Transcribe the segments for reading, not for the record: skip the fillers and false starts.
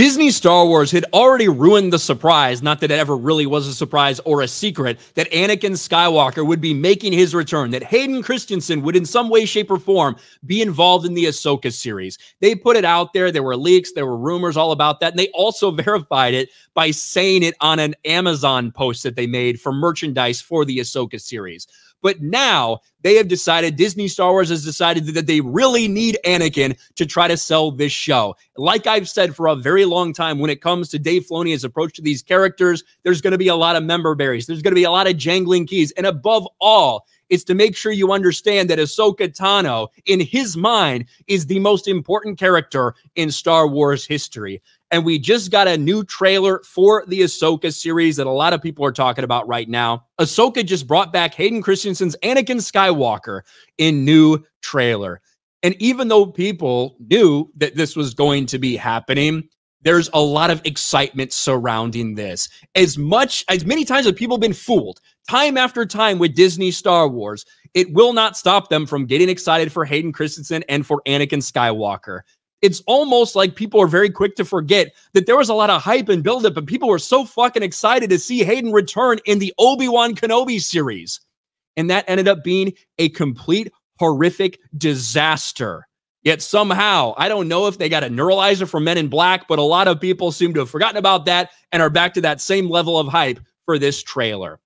Disney Star Wars had already ruined the surprise, not that it ever really was a surprise or a secret, that Anakin Skywalker would be making his return, that Hayden Christensen would in some way, shape, or form be involved in the Ahsoka series. They put it out there. There were leaks. There were rumors all about that. And they also verified it by saying it on an Amazon post that they made for merchandise for the Ahsoka series. But now they have decided, Disney Star Wars has decided that they really need Anakin to try to sell this show. Like I've said for a very long time, when it comes to Dave Filoni's approach to these characters, there's going to be a lot of member berries. There's going to be a lot of jangling keys. And above all, it's to make sure you understand that Ahsoka Tano, in his mind, is the most important character in Star Wars history. And we just got a new trailer for the Ahsoka series that a lot of people are talking about right now. Ahsoka just brought back Hayden Christensen's Anakin Skywalker in new trailer. And even though people knew that this was going to be happening, there's a lot of excitement surrounding this. As many times as people have been fooled, time after time with Disney Star Wars, it will not stop them from getting excited for Hayden Christensen and for Anakin Skywalker. It's almost like people are very quick to forget that there was a lot of hype and buildup, and people were so fucking excited to see Hayden return in the Obi-Wan Kenobi series. And that ended up being a complete horrific disaster. Yet somehow, I don't know if they got a neuralizer for Men in Black, but a lot of people seem to have forgotten about that and are back to that same level of hype for this trailer.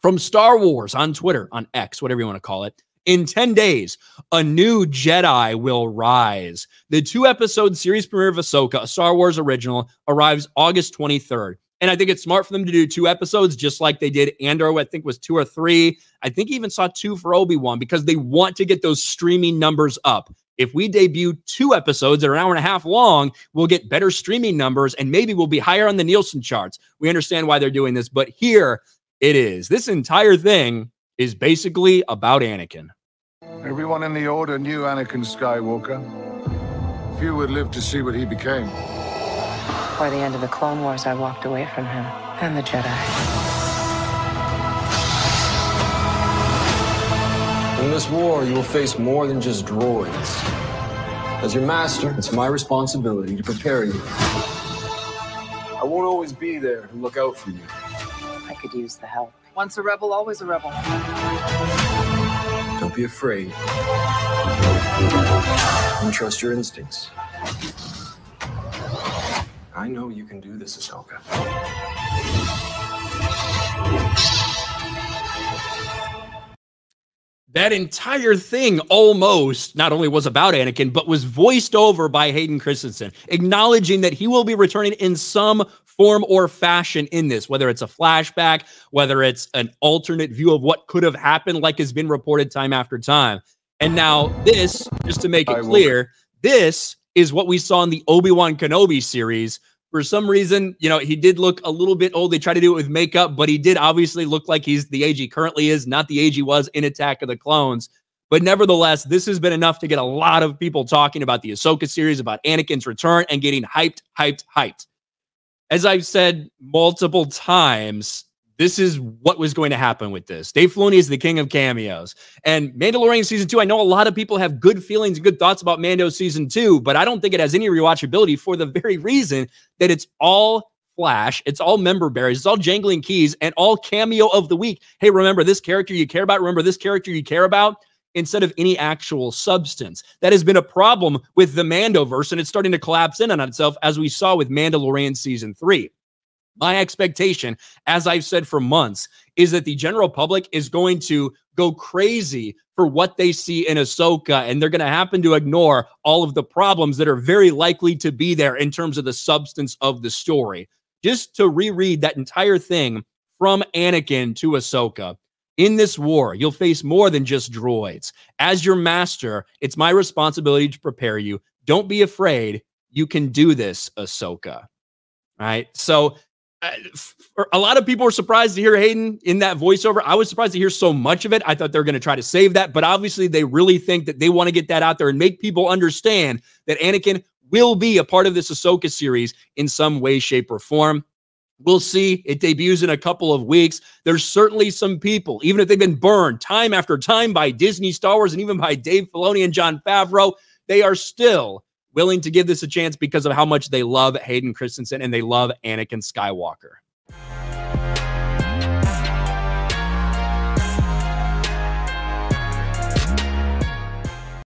From Star Wars on Twitter, on X, whatever you want to call it, in 10 days, a new Jedi will rise. The 2-episode series premiere of Ahsoka, a Star Wars original, arrives August 23rd. And I think it's smart for them to do 2 episodes, just like they did Andor, I think was 2 or 3. I think even saw 2 for Obi-Wan, because they want to get those streaming numbers up. If we debut 2 episodes that are 1.5 hours long, we'll get better streaming numbers, and maybe we'll be higher on the Nielsen charts. We understand why they're doing this, but here it is. This entire thing is basically about Anakin. Everyone in the Order knew Anakin Skywalker. Few would live to see what he became. By the end of the Clone Wars, I walked away from him and the Jedi. In this war, you will face more than just droids. As your master, it's my responsibility to prepare you. I won't always be there to look out for you. I could use the help. Once a rebel, always a rebel. Don't be afraid. And trust your instincts. I know you can do this, Ahsoka. That entire thing almost not only was about Anakin, but was voiced over by Hayden Christensen, acknowledging that he will be returning in some form or fashion in this, whether it's a flashback, whether it's an alternate view of what could have happened, like has been reported time after time. And now this, just to make it clear, this is what we saw in the Obi-Wan Kenobi series. For some reason, you know, he did look a little bit old. They tried to do it with makeup, but he did obviously look like he's the age he currently is, not the age he was in Attack of the Clones. But nevertheless, this has been enough to get a lot of people talking about the Ahsoka series, about Anakin's return, and getting hyped. As I've said multiple times, this is what was going to happen with this. Dave Filoni is the king of cameos. And Mandalorian Season 2, I know a lot of people have good feelings and good thoughts about Mando Season 2, but I don't think it has any rewatchability for the very reason that it's all flash, it's all member berries, it's all jangling keys, and all cameo of the week. Hey, remember this character you care about, remember this character you care about, instead of any actual substance. That has been a problem with the Mandoverse, and it's starting to collapse in on itself, as we saw with Mandalorian Season 3. My expectation, as I've said for months, is that the general public is going to go crazy for what they see in Ahsoka, and they're going to happen to ignore all of the problems that are very likely to be there in terms of the substance of the story. Just to reread that entire thing from Anakin to Ahsoka. In this war, you'll face more than just droids. As your master, it's my responsibility to prepare you. Don't be afraid. You can do this, Ahsoka. All right. So a lot of people were surprised to hear Hayden in that voiceover. I was surprised to hear so much of it. I thought they were going to try to save that, but obviously they really think that they want to get that out there and make people understand that Anakin will be a part of this Ahsoka series in some way, shape, or form. We'll see. It debuts in a couple of weeks. There's certainly some people, even if they've been burned time after time by Disney Star Wars and even by Dave Filoni and Jon Favreau, they are still willing to give this a chance because of how much they love Hayden Christensen and they love Anakin Skywalker.